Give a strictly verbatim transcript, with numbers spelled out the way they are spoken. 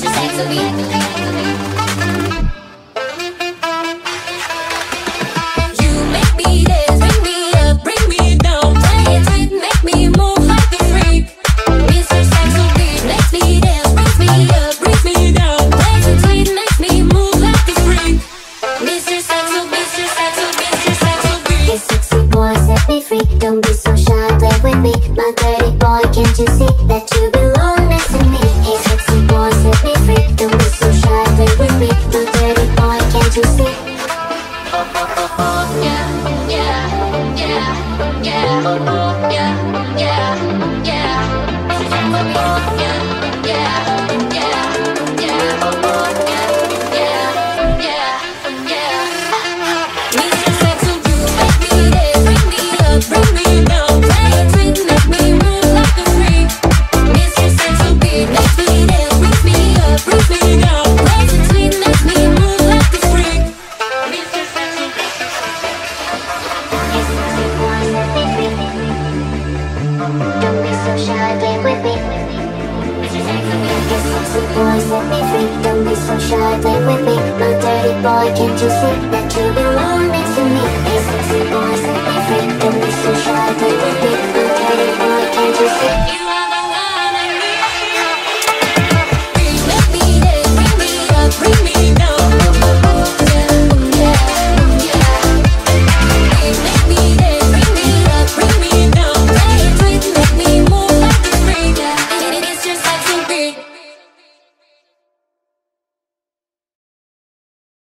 mister Saxobeat. Don't be so shy, play with me, my dirty boy, can't you see that you belong next to me? Hey sexy boy, set me free, don't be so shy, play with me, my dirty boy, can't you see? Yeah, yeah, yeah, yeah, yeah, yeah, yeah, yeah. Don't be so shy, play with me. Yes, sexy boy, set me free. Don't be so shy, play with me. My dirty boy, can't you see that you belong next to me?